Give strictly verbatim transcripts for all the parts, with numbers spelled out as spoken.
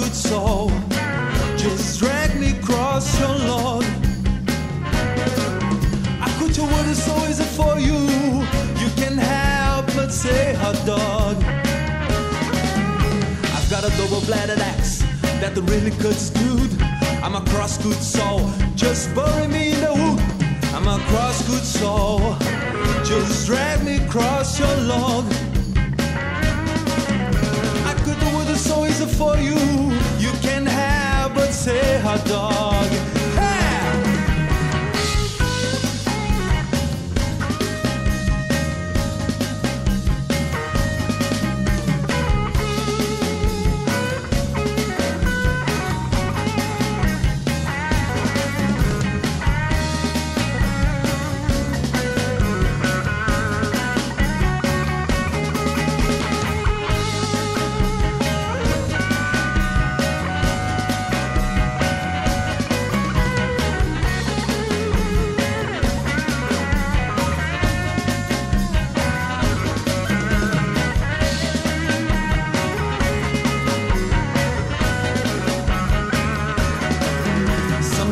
crosscut saw. Just drag me across your lawn. I cut your word so easy for you. You can't help but say hot dog. I've got a double-bladed axe that really cuts good. I'm a crosscut saw. Just bury me in the wood. I'm a crosscut saw. Just drag me across your lawn. So easy for you, you can't help but say hot dog.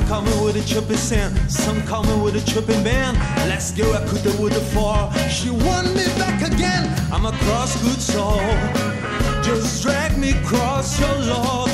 Some call me with a chopping sand, some call me with a chopping band. Last girl I cut her with a fall, she won me back again. I'm a crosscut saw, just drag me across your lawn.